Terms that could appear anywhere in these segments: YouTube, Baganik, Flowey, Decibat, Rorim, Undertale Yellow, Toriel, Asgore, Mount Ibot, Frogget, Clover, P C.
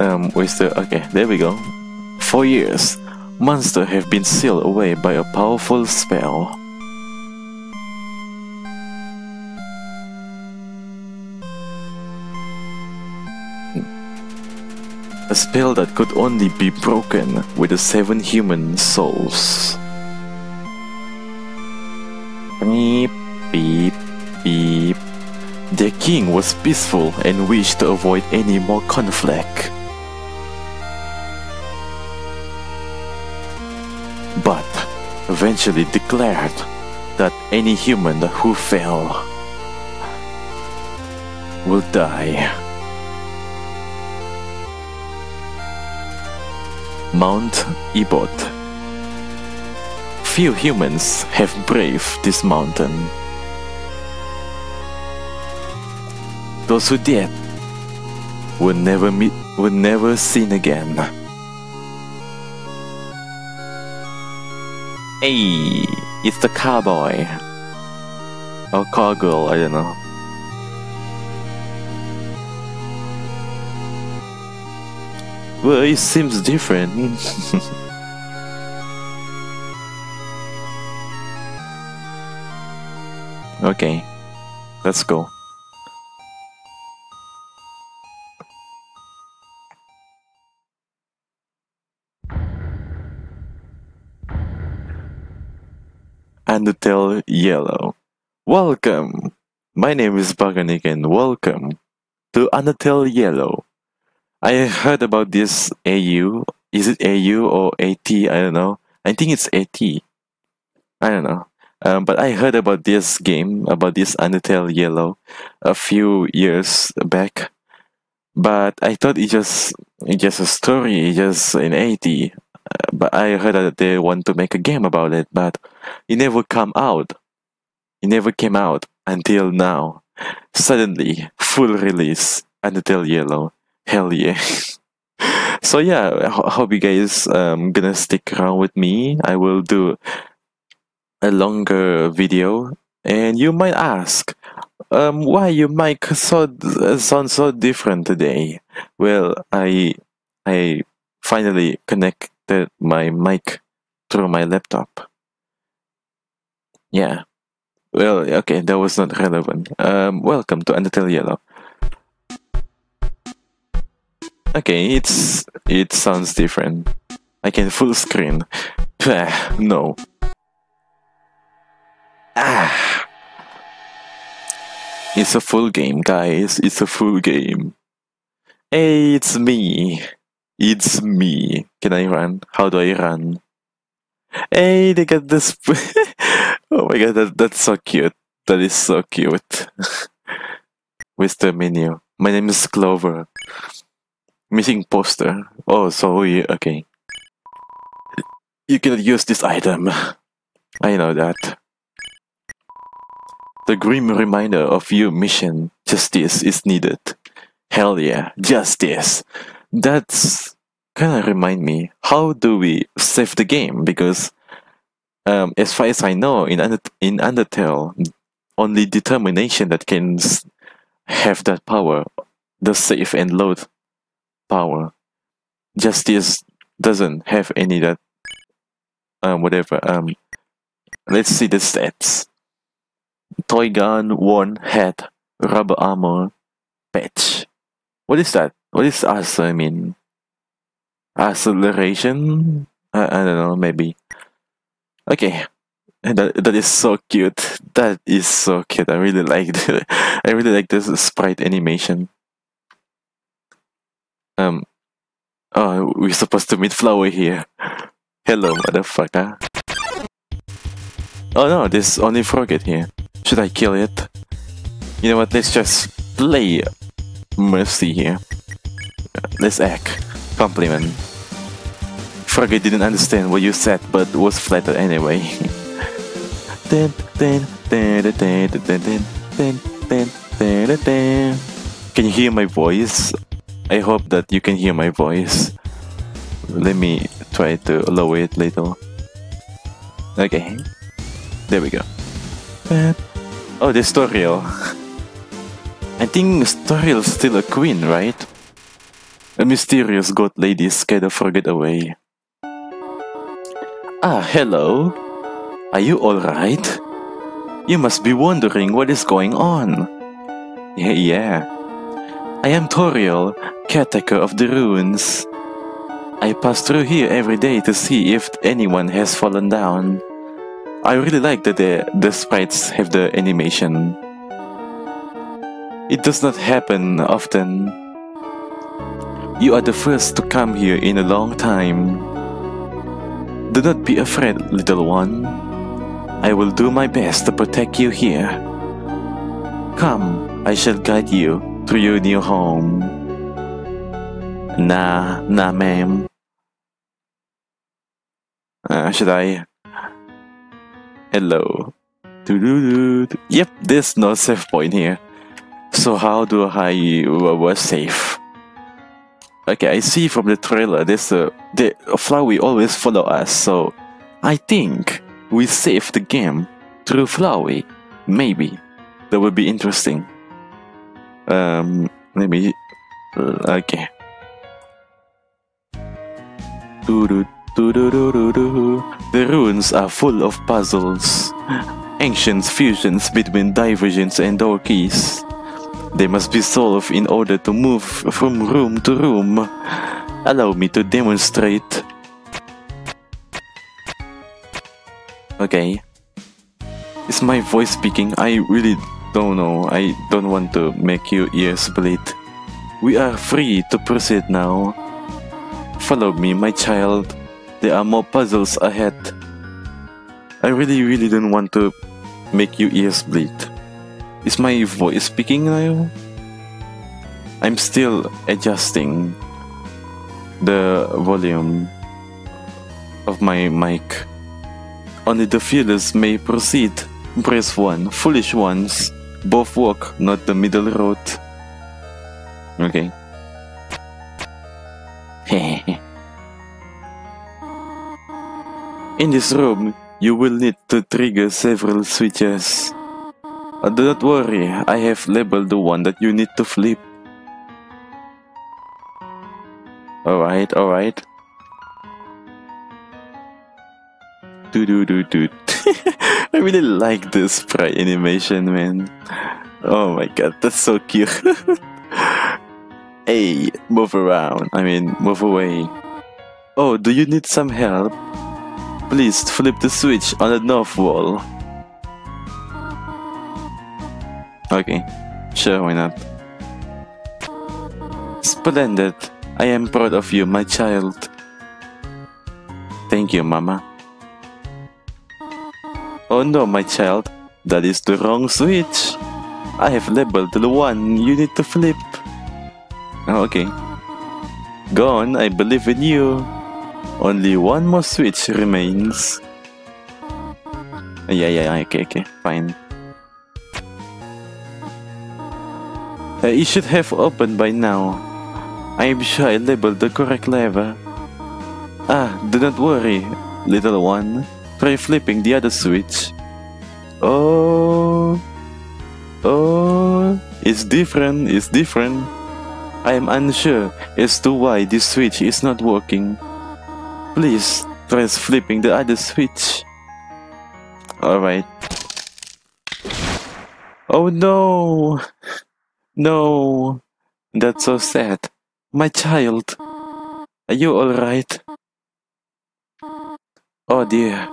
Okay, there we go. For years, monsters have been sealed away by a powerful spell. A spell that could only be broken with the 7 human souls. Beep, beep, beep. Their king was peaceful and wished to avoid any more conflict. But eventually declared that any human who fell will die. Mount Ibot. Few humans have braved this mountain. Those who did were never seen again. Hey, it's the cowboy. Or cowgirl, I don't know. Well, it seems different. Okay, let's go. Undertale Yellow. Welcome! My name is Baganik and welcome to Undertale Yellow. I heard about this AU. Is it AU or AT? I don't know. I think it's AT. I don't know. But I heard about this game, about this Undertale Yellow, a few years back. But I thought it's just a story, it's just an AT. But I heard that they want to make a game about it, but it never came out. It never came out until now. Suddenly, full release, Undertale Yellow. Hell yeah. So yeah, I hope you guys gonna stick around with me. I will do a longer video. And you might ask, why your mic sounds so different today? Well, I finally connected my mic through my laptop. Yeah. Well, okay, that was not relevant. Welcome to Undertale Yellow. Okay, it sounds different. I can full screen. No. Ah. It's a full game, guys. It's a full game. Hey, it's me. It's me. Can I run? How do I run? Hey, they got this. Oh my god, that's so cute. That is so cute. With the menu. My name is Clover. Missing poster. Oh, so we, okay. You cannot use this item. I know that. The grim reminder of your mission. Justice is needed. Hell yeah, justice. That's kinda remind me. How do we save the game? Because as far as I know, in Undertale, only determination that can have that power. The save and load power. Justice doesn't have any that whatever. Let's see the stats. Toy gun, worn hat, rubber armor, patch. What is that? What is us? I mean, acceleration? I don't know, maybe. Okay, and that is so cute. That is so cute. I really like it. I really like this sprite animation. Oh, we're supposed to meet Flowey here. Hello, motherfucker. Oh no, there's only Frogget here. Should I kill it? You know what, let's just play Mercy here. Let's act. Compliment. Frogget didn't understand what you said, but was flattered anyway. Can you hear my voice? I hope that you can hear my voice. Let me try to lower it a little. Okay. There we go. Oh, there's Toriel. I think Toriel's still a queen, right? A mysterious goat lady is kind of rugged away. Ah, hello. Are you alright? You must be wondering what is going on. Yeah. I am Toriel, caretaker of the ruins. I pass through here every day to see if anyone has fallen down. I really like that the sprites have the animation. It does not happen often. You are the first to come here in a long time. Do not be afraid, little one. I will do my best to protect you here. Come, I shall guide you to your new home. Nah, ma'am. Should I? Hello. Yep, there's no safe point here. So how do I was safe? Okay, I see from the trailer there's the Flowey always follow us, so I think we save the game through Flowey. Maybe. That would be interesting. Maybe. Okay. The ruins are full of puzzles, ancient fusions between diversions and door keys. They must be solved in order to move from room to room. Allow me to demonstrate. Okay. Is my voice speaking? I really don't know. I don't want to make your ears bleed. We are free to proceed now. Follow me, my child. There are more puzzles ahead. I really don't want to make your ears bleed. Is my voice speaking now? I'm still adjusting the volume of my mic. Only the fearless may proceed. Brave one, foolish ones, both walk not the middle road. Okay. In this room, you will need to trigger several switches. Do not worry, I have labeled the one that you need to flip. Alright. I really like this sprite animation, man. Oh my god, that's so cute. Hey, move around. I mean, move away. Oh, do you need some help? Please flip the switch on the north wall. Okay, sure, why not? Splendid. I am proud of you, my child. Thank you, Mama. Oh no, my child. That is the wrong switch. I have labeled the one you need to flip. Oh, okay. Go on, I believe in you. Only one more switch remains. Yeah, okay, fine. It should have opened by now. I am sure I labeled the correct lever. Ah, do not worry, little one. Try flipping the other switch. Oh, it's different. I am unsure as to why this switch is not working. Please try flipping the other switch. Alright. Oh no! No! That's so sad. My child! Are you alright? Oh dear.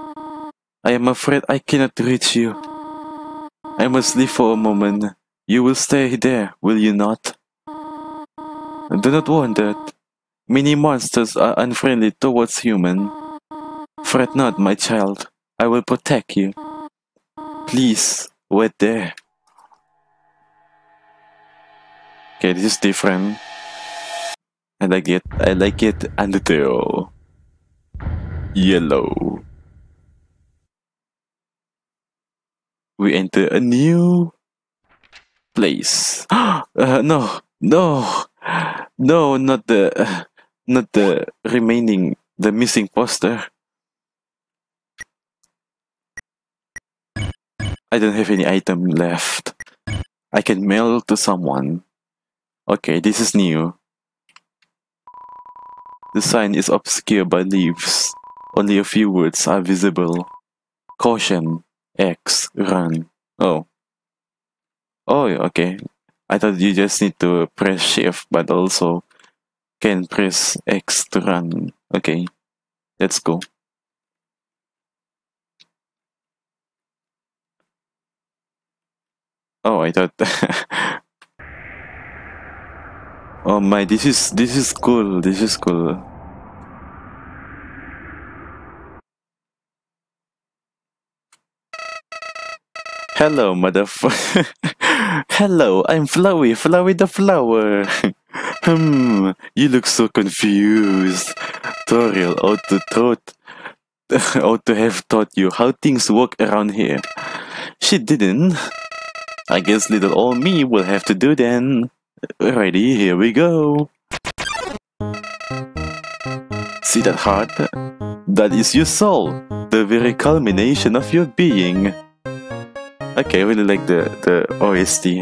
I am afraid I cannot reach you. I must leave for a moment. You will stay there, will you not? Do not want that. Many monsters are unfriendly towards humans. Fret not, my child. I will protect you. Please, wait there. Okay, this is different. I like it. Undertale Yellow. We enter a new place. No, not the... not the remaining, the missing poster. I don't have any item left. I can mail to someone. Okay, this is new. The sign is obscured by leaves. Only a few words are visible. Caution. X. Run. Oh. Oh, okay. I thought you just need to press shift, but also can press X to run. Okay. Let's go. Oh, I thought... Oh my, this is cool, this is cool. Hello, motherfucker. Hello, I'm Flowey, Flowey the flower. You look so confused. Toriel ought to have taught you how things work around here. She didn't. I guess little old me will have to do then. Alrighty, here we go. See that heart? That is your soul, the very culmination of your being. Okay, I really like the OST.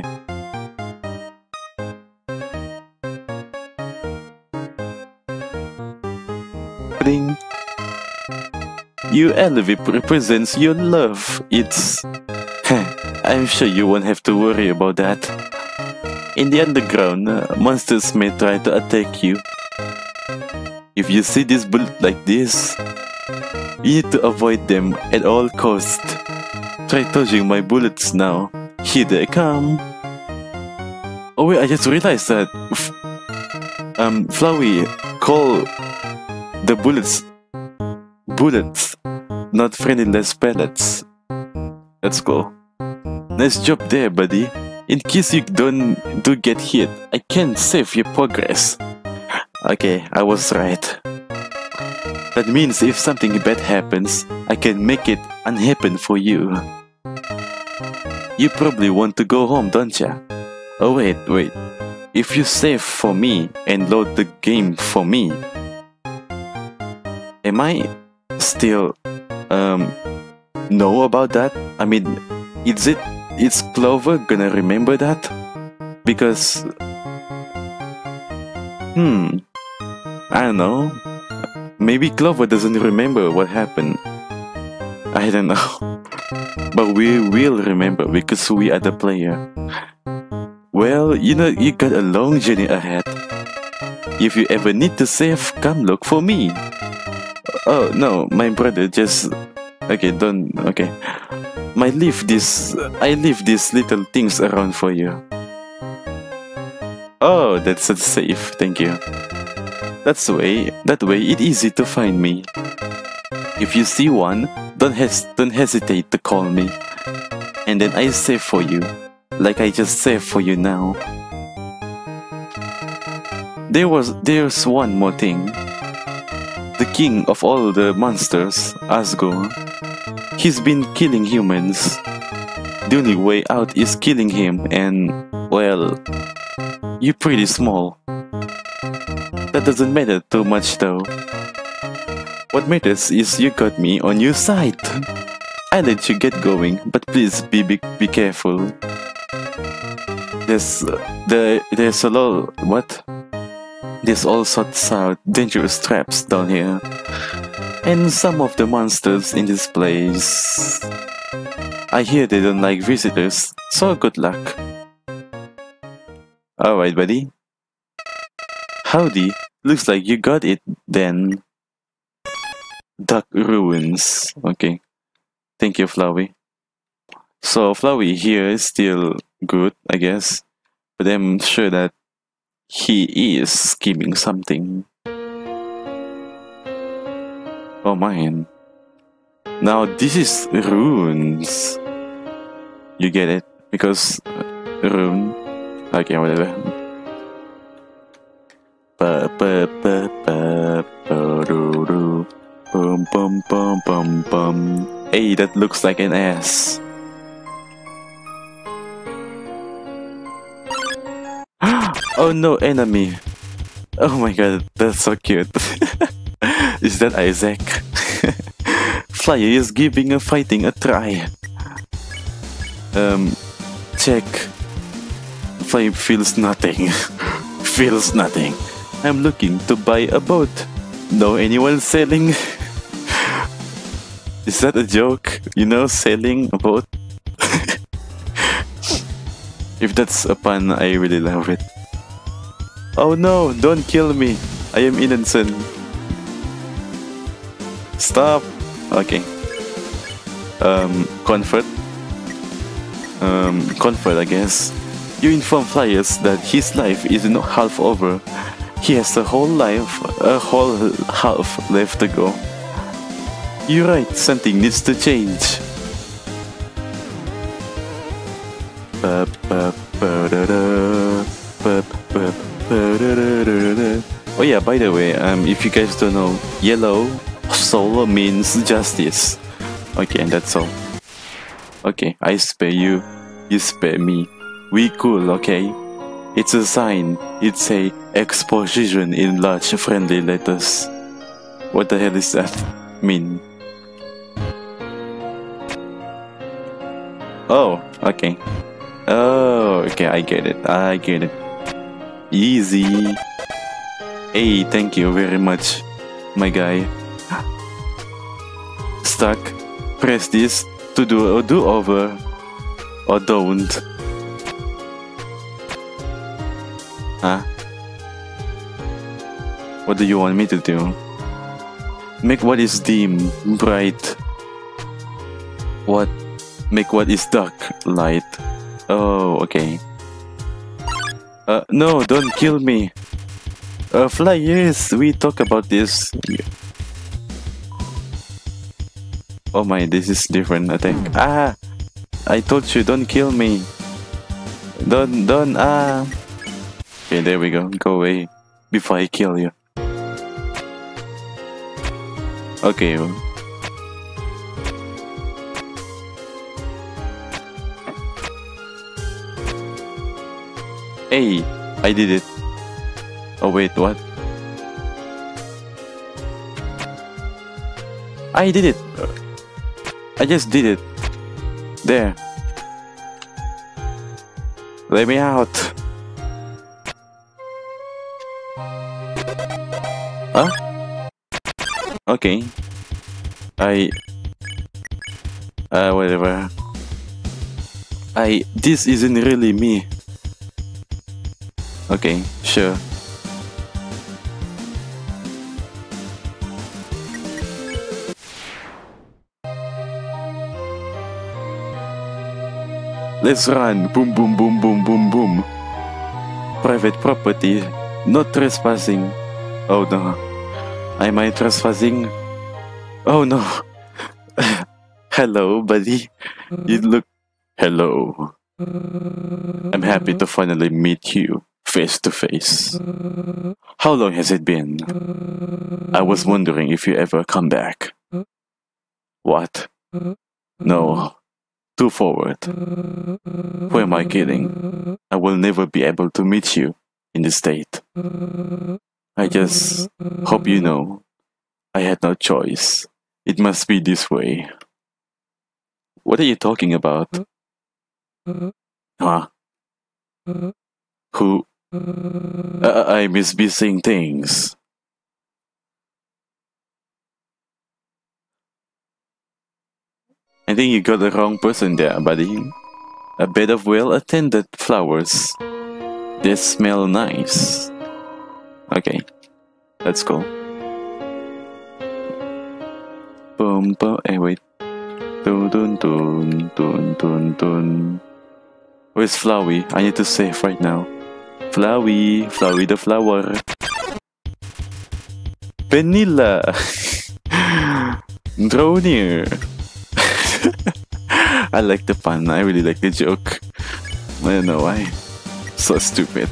Bling. You elevate represents your love. It's... I'm sure you won't have to worry about that. In the underground, monsters may try to attack you. If you see this bullet like this, you need to avoid them at all costs. Try dodging my bullets now. Here they come. Oh wait, I just realized that. Flowey, call the bullets. Bullets, not friendless pellets. Let's go. Nice job there, buddy. In case you do get hit, I can save your progress. Okay, I was right. That means if something bad happens, I can make it unhappen for you. You probably want to go home, don't ya? Oh wait, wait. If you save for me and load the game for me... Am I still... know about that? I mean, is Clover gonna remember that? Because... I don't know. Maybe Clover doesn't remember what happened. I don't know. But we will remember because we are the player. Well, you know, you got a long journey ahead. If you ever need to save, come look for me. Oh, no, my brother just... Okay, don't... Okay. I leave these little things around for you. Oh, that's a safe. Thank you. That way it's easy to find me. If you see one, don't hesitate to call me. And then I save for you. Like I just saved for you now. There's one more thing. The king of all the monsters, Asgore. He's been killing humans. The only way out is killing him and, well, you're pretty small. That doesn't matter too much though. What matters is you got me on your side. I let you get going, but please be careful. There's a lot... What? There's all sorts of dangerous traps down here. And some of the monsters in this place. I hear they don't like visitors, so good luck. Alright, buddy. Howdy, looks like you got it then. Dark Ruins. Okay. Thank you, Flowey. So, Flowey here is still good, I guess. But I'm sure that he is scheming something. Oh man. Now this is runes. You get it? Because rune. Okay, whatever. Pa pa pa pa pa do do. Bum bum bum bum bum. Hey, that looks like an ass. Oh no, enemy. Oh my god, that's so cute. Is that Isaac? Flyer is giving a fighting a try. Check. Flyer feels nothing. I'm looking to buy a boat. know anyone selling? Is that a joke? You know, selling a boat? If that's a pun, I really love it. Oh no, don't kill me. I am innocent. Stop. Okay. Comfort. Comfort, I guess. You inform Flyers that his life is not half over. He has a whole half left to go. You're right, something needs to change. Oh yeah, by the way, if you guys don't know, yellow solar means justice. Okay, and that's all. Okay, I spare you, you spare me. We cool, okay? It's a sign. It's a exposition in large friendly letters. What the hell does that mean? Oh, okay. Oh, okay, I get it. I get it. Easy. Hey, thank you very much, my guy. Stuck. Press this to do a do-over. Or don't. Huh? What do you want me to do? Make what is dim bright. What? Make what is dark light. Oh, okay. No, don't kill me. Fly, yes, we talk about this. Oh my, this is different, I think. Ah! I told you, don't kill me. Don't, ah! Okay, there we go. Go away before I kill you. Okay. Hey, I did it. Oh wait, what? I did it. I just did it. There. Let me out. Huh? Okay. Whatever. This isn't really me. Okay, sure. Let's run. Boom, boom, boom, boom, boom, boom. Private property. Not trespassing. Oh no. Am I trespassing? Oh no. Hello, buddy. You look... Hello. I'm happy to finally meet you. Face to face. How long has it been? I was wondering if you ever come back. What? No. Too forward. Who am I kidding? I will never be able to meet you in this state. I just hope you know. I had no choice. It must be this way. What are you talking about? Huh? Who? I miss missing things. I think you got the wrong person there, buddy. A bed of well-attended flowers. They smell nice. Okay, let's go. Boom, boom. Hey, wait. Dun, dun, dun, dun, dun, dun. Where's Flowey? I need to save right now. Flowey, Flowey the flower. Vanilla. Draw near. I like the pun. I really like the joke. I don't know why. So stupid.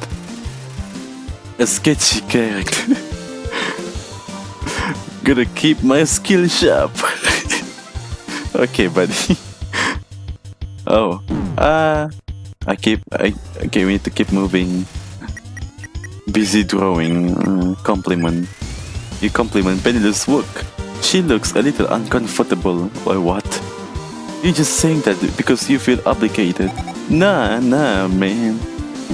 A sketchy character. Gonna keep my skill sharp. Okay, buddy. Oh. Okay, we need to keep moving. Busy drawing. Compliment. You compliment Penila's work. She looks a little uncomfortable. Or what? You're just saying that because you feel obligated. Nah, nah, man.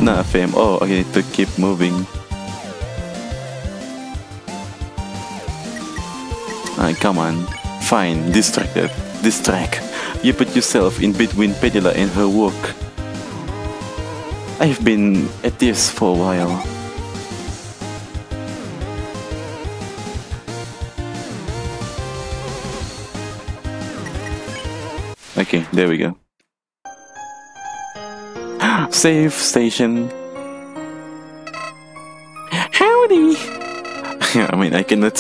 Nah, fam. Oh, okay, need to keep moving. Come on. Fine, distracted. Distract. You put yourself in between Pedila and her work. I've been at this for a while. Okay, there we go. Save station. Howdy! I mean, I cannot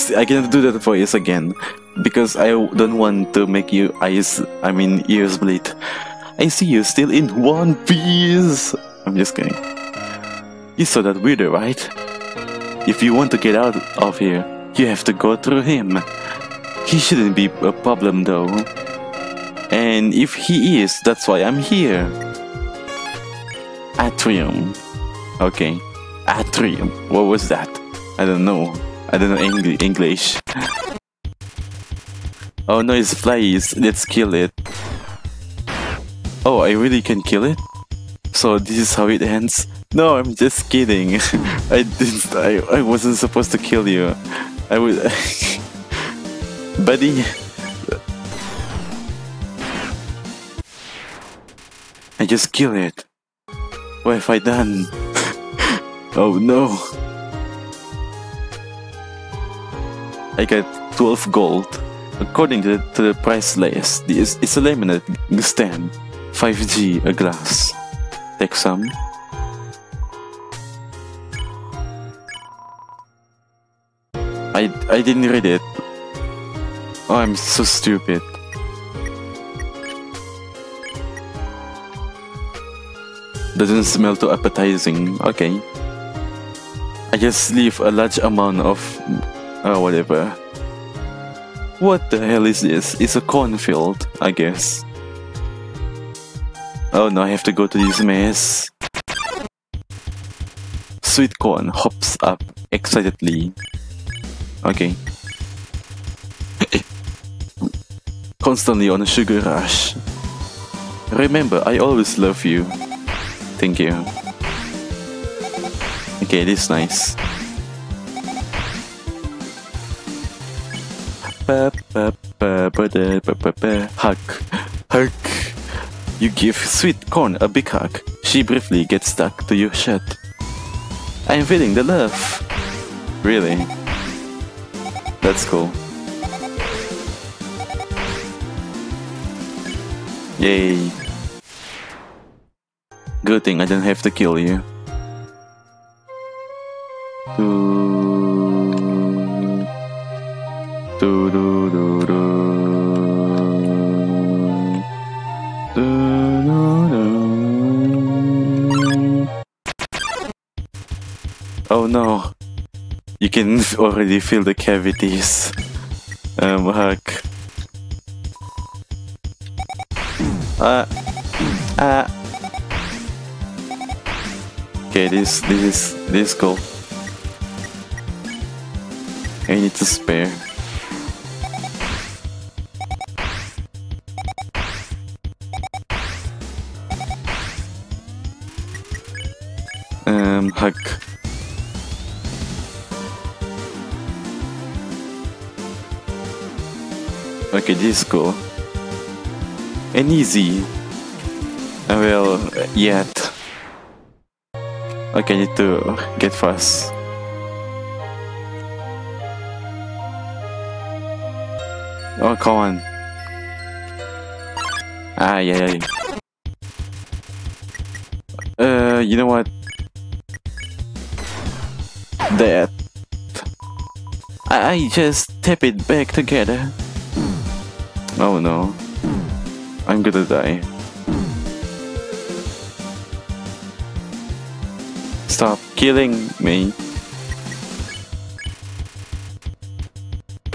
do that voice again, because I don't want to make your ears bleed. I see you still in one piece! I'm just kidding. You saw that weirdo, right? If you want to get out of here, you have to go through him. He shouldn't be a problem though. And if he is, that's why I'm here. Atrium. Okay. Atrium. What was that? I don't know. I don't know English. Oh no, it's flies. Let's kill it. Oh, I really can kill it? So this is how it ends? No, I'm just kidding. I wasn't supposed to kill you. I would... Buddy... I just killed it. What have I done? Oh no! I got 12 gold. According to the price list, it's a laminate stand. 5G a glass. Take some. I didn't read it. Oh, I'm so stupid. Doesn't smell too appetizing. Okay. I just leave a large amount of... whatever. What the hell is this? It's a cornfield, I guess. Oh no, I have to go to this mess. Sweet corn hops up excitedly. Okay. Constantly on a sugar rush. Remember, I always love you. Thank you. Okay, this is nice. Hug. Hug. You give sweet corn a big hug. She briefly gets stuck to your shirt. I am feeling the love. Really? That's cool. Yay. Good thing I don't have to kill you. Oh no, you can already feel the cavities. Huck. Okay, this is cool. I need to spare. Hug. Okay, this is cool. And easy. Well, yet. Okay, I need to get fast. Oh, come on. Ah, yeah. You know what? That. I just tap it back together. Oh no. I'm gonna die. Stop killing me.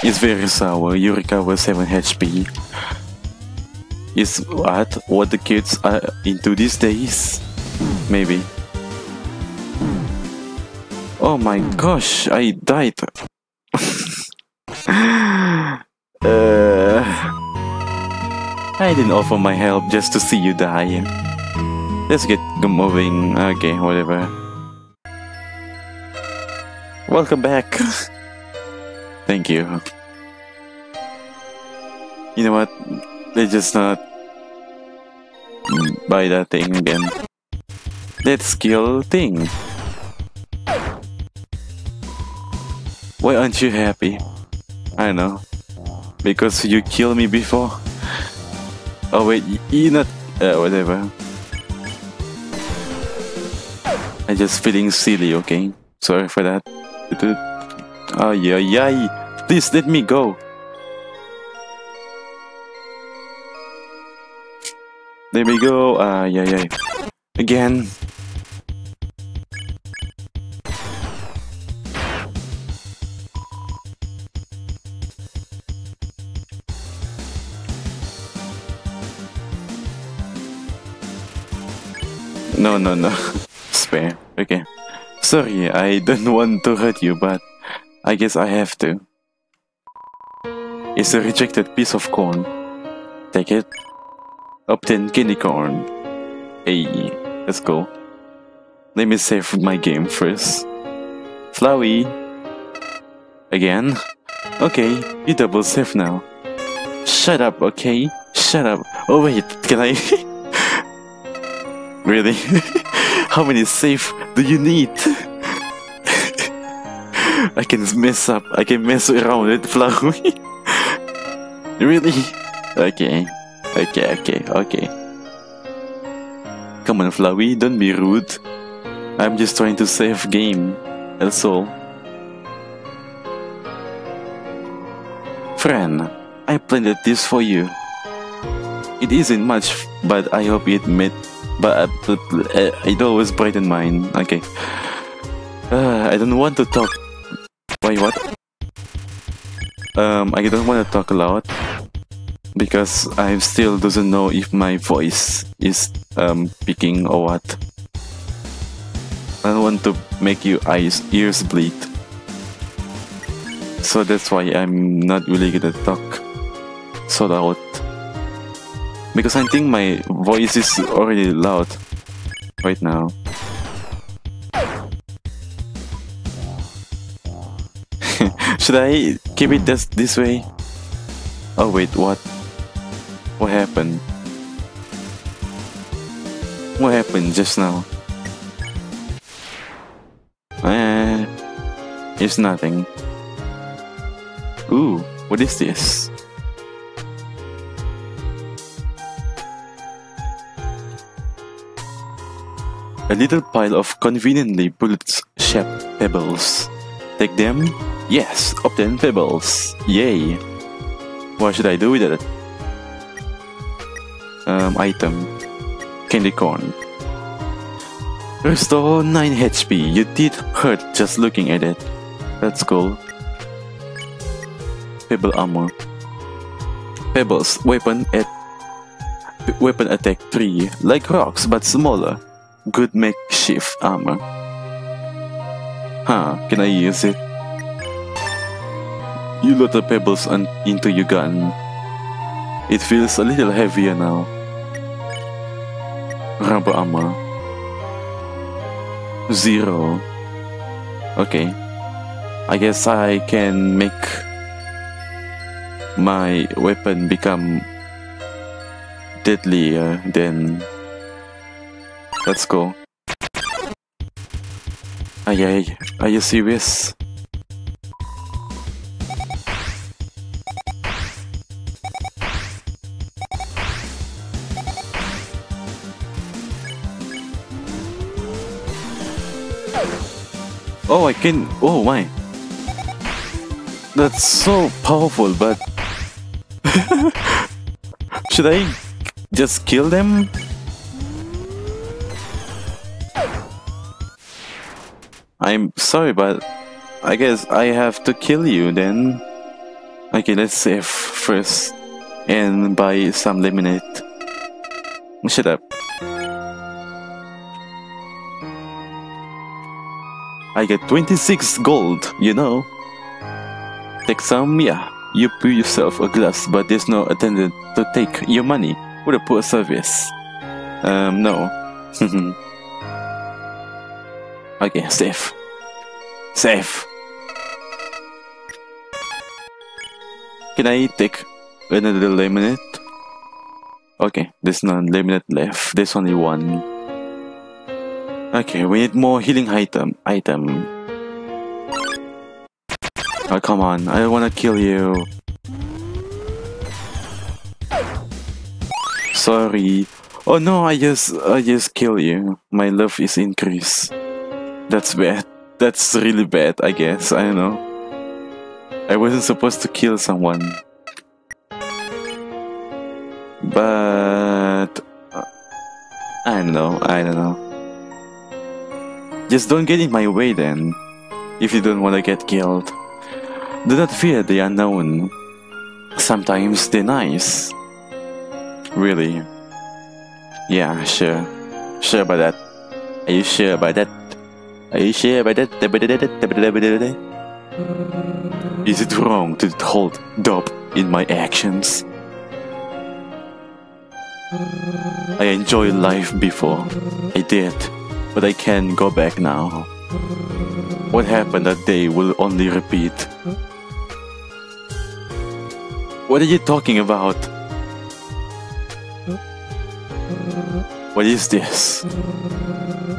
It's very sour. You recover 7 HP. It's what the kids are into these days? Maybe. Oh my gosh, I died. I didn't offer my help just to see you die. Let's get moving. Okay, whatever. Welcome back. Thank you. You know what? Let's just not buy that thing again. Let's kill thing. Why aren't you happy? I don't know. Because you killed me before. Oh wait, you not... whatever. I'm just feeling silly, okay? Sorry for that. Oh yeah, yeah. Please let me go. There we go. Yeah, yeah. Again. No, no, no. Spare. Okay. Sorry, I don't want to hurt you, but I guess I have to. It's a rejected piece of corn. Take it. Obtain candy corn. Hey, let's go. Let me save my game first. Flowey. Again? Okay, you double save now. Shut up, okay? Shut up. Oh wait, can I... Really? How many saves do you need? I can mess up. I can mess around with Flowey. Really? Okay. Okay, okay, okay. Come on, Flowey, don't be rude. I'm just trying to save game. That's all. Friend, I planted this for you. It isn't much, but I hope it made... But it always brightened mine. Okay. I don't want to talk... Wait, what? I don't want to talk a lot. Because I still doesn't know if my voice is peaking or what. I don't want to make your ears bleed. So that's why I'm not really gonna talk so loud. Because I think my voice is already loud right now. Should I keep it just this way? Oh wait, what? What happened? What happened just now? It's nothing. Ooh, what is this? A little pile of conveniently bullet-shaped pebbles. Take them? Yes, obtain pebbles. Yay! What should I do with it? Item. Candy corn. Restore 9 HP. You did hurt just looking at it. That's cool. Pebble armor. Pebbles. Weapon attack 3. Like rocks, but smaller. Good makeshift armor. Huh, can I use it? You load the pebbles into your gun. It feels a little heavier now. Rubber armor. 0. Okay. I guess I can make my weapon become deadlier than... Let's go. Ay, ay, are you serious? Oh, I can... Oh, my. That's so powerful, but... Should I just kill them? I'm sorry, but... I guess I have to kill you, then. Okay, let's save first. And buy some lemonade. Shut up. I get 26 gold, you know. Take some, yeah. You pour yourself a glass, but there's no attendant to take your money. What a poor service. No. Okay, save. Save. Can I take Another laminate. Okay, there's no laminate left. There's only one. Okay, we need more healing item. Oh, come on, I don't wanna kill you. Sorry. Oh no, I just kill you. My love is increased. That's bad. That's really bad, I guess. I don't know. I wasn't supposed to kill someone. But... I don't know. Just don't get in my way then. If you don't want to get killed. Do not fear the unknown. Sometimes they're nice. Really. Yeah, sure. Sure about that. Are you sure about that? Are you sure about that? Is it wrong to hold dub in my actions? I enjoyed life before. I did. But I can't go back now. What happened that day will only repeat. What are you talking about? What is this?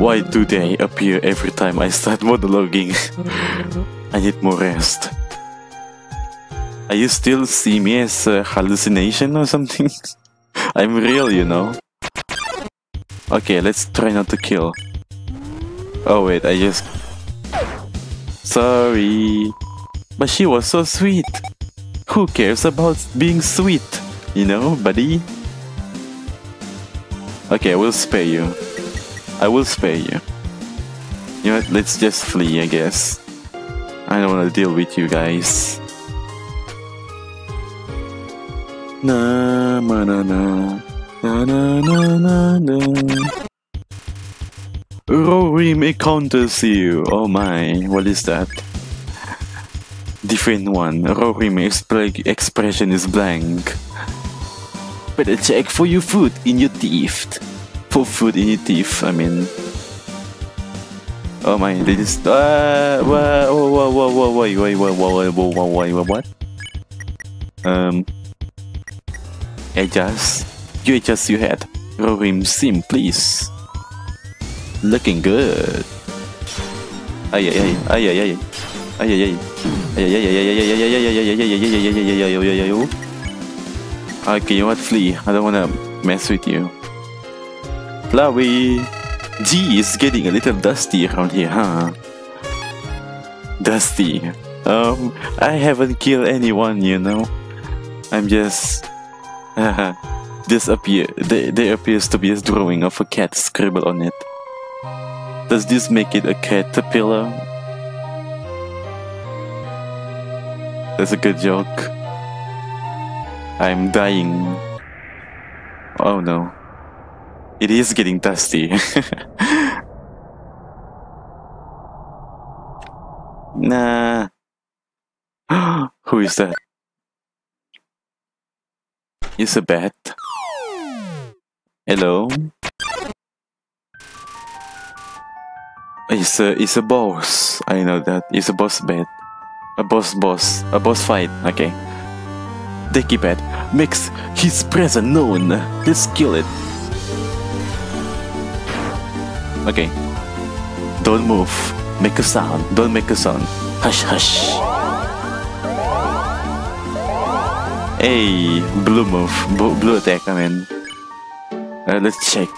Why do they appear every time I start monologuing? I need more rest. Are you still seeing me as a hallucination or something? I'm real, you know. Okay, let's try not to kill. Oh wait, I just... Sorry. But she was so sweet. Who cares about being sweet? You know, buddy? Okay, I will spare you. You know what, let's just flee, I guess. I don't wanna deal with you guys. Na na na na na na na na. Rorim encounters you. Oh my, what is that? Different one. Rorim's expression is blank. Better check for your food in your teeth. I mean. Oh my, they just. What? Adjust your head. Rorim sim, please. Looking good. Okay, you know what? Flee. I don't wanna mess with you. Flowey. Gee, it's getting a little dusty around here, huh? Dusty. I haven't killed anyone, you know. I'm just... There appears to be a drawing of a cat scribbled on it. Does this make it a caterpillar? That's a good joke. I'm dying. Oh no. It is getting dusty. Nah. Who is that? It's a bat. Hello? It's a boss. I know that. It's a boss bat. A boss fight. Okay. Decibat makes his presence known. Let's kill it. Okay. Don't move. Make a sound. Don't make a sound. Hush, hush. Hey, blue move. Blue attack, I mean. Let's check.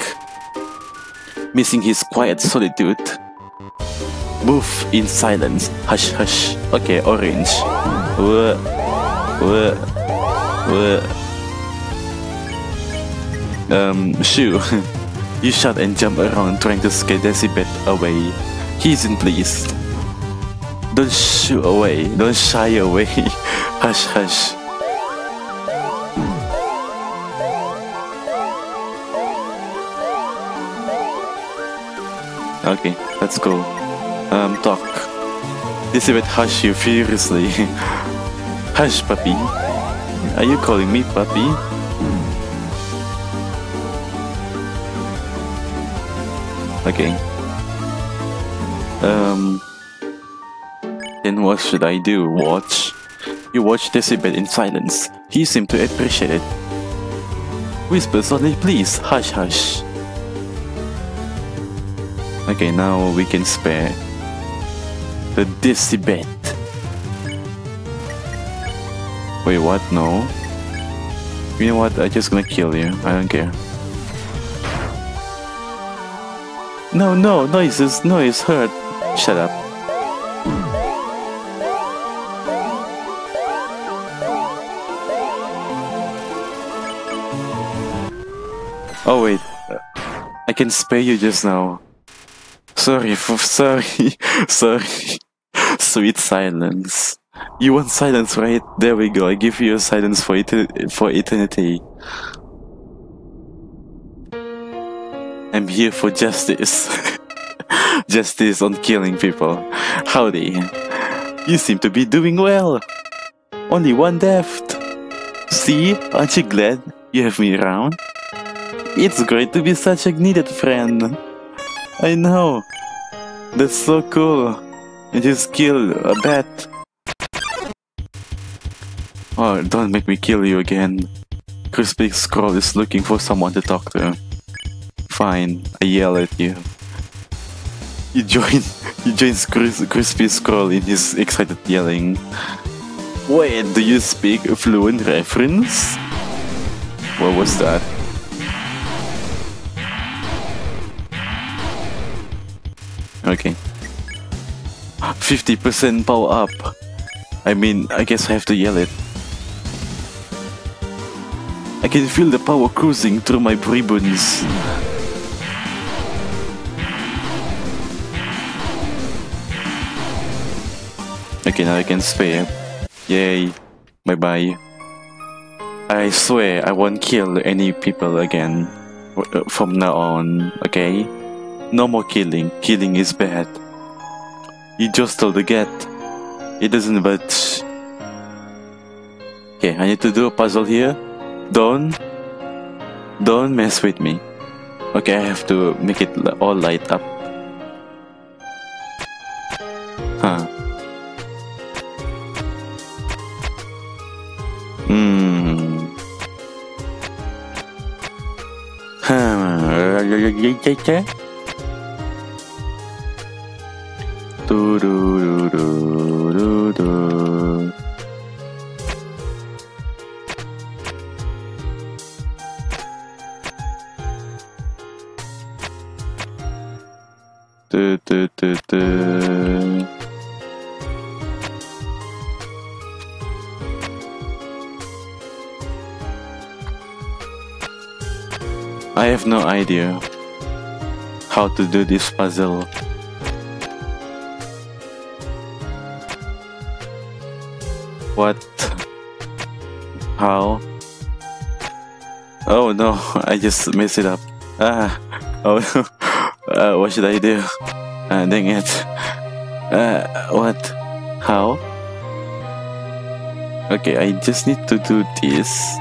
Missing his quiet solitude. Move in silence. Hush, hush. Okay, orange. Shoo. You shout and jump around trying to scare Decibat away. He isn't pleased. Don't shoo away. Don't shy away. Hush, hush. Okay, let's go. Talk. Decibat hush you furiously. Hush, puppy. Are you calling me puppy? Okay. Then what should I do? Watch? You watch Decibat in silence. He seemed to appreciate it. Whispers on it, please. Hush, hush. Okay, now we can spare the Decibat. Wait, what? No. You know what? I'm just gonna kill you. I don't care. No, no, noises, noise, hurt. Shut up. Oh wait, I can spare you just now. Sorry. Sweet silence. You want silence, right? There we go. I give you a silence for eternity. I'm here for justice. Justice on killing people. Howdy. You seem to be doing well. Only one left. See? Aren't you glad you have me around? It's great to be such a needed friend. I know. That's so cool. You just kill a bat. Oh, don't make me kill you again. Crispy Scroll is looking for someone to talk to. Fine, I yell at you. You join Crispy Scroll in his excited yelling. Wait, do you speak fluent reference? What was that? Okay. 50% power up. I mean, I guess I have to yell it. I can feel the power cruising through my ribbons. Okay, now I can spare. Yay. Bye-bye. I swear I won't kill any people again from now on, okay? No more killing. Killing is bad. You just told the cat. It doesn't, but... Okay, I need to do a puzzle here. Don't mess with me. Okay, I have to make it all light up. Huh. Hmm. I have no idea how to do this puzzle. What? How? Oh no, I just messed it up. Ah, oh no. What should I do? Dang it. What? How? Okay, I just need to do this.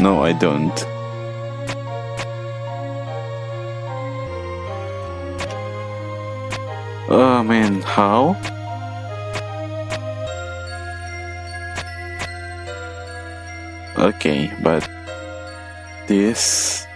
No, I don't. Oh man, how? Okay, but this...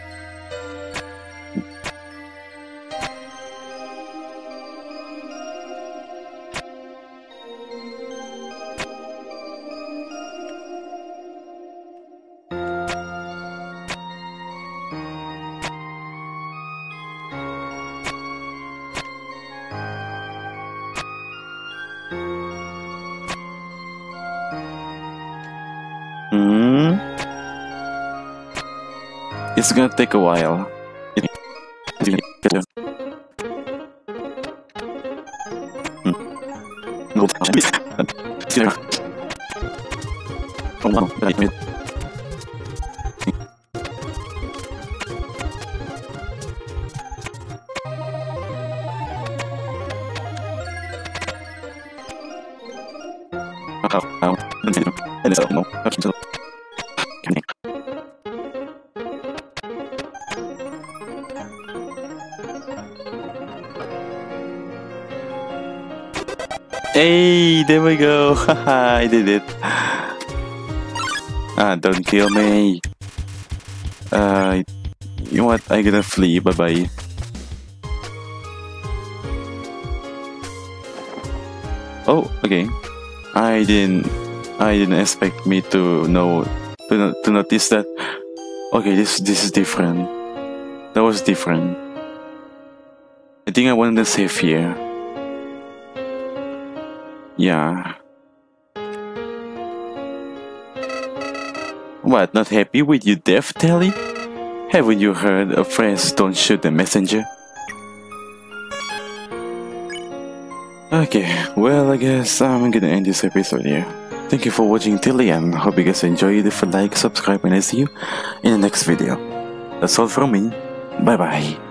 It's gonna take a while. Hey, there we go. Haha, I did it. Don't kill me. You know what? I'm gonna flee. Bye bye. Oh, okay. I didn't expect me to notice that. Okay, this is different. That was different. I think I wanted to save here. Yeah. What, not happy with you, Death Tally? Haven't you heard of friends don't shoot the messenger? Okay, well, I guess I'm gonna end this episode here. Thank you for watching till the end. Hope you guys enjoyed. If you like, subscribe, and I see you in the next video. That's all from me. Bye bye.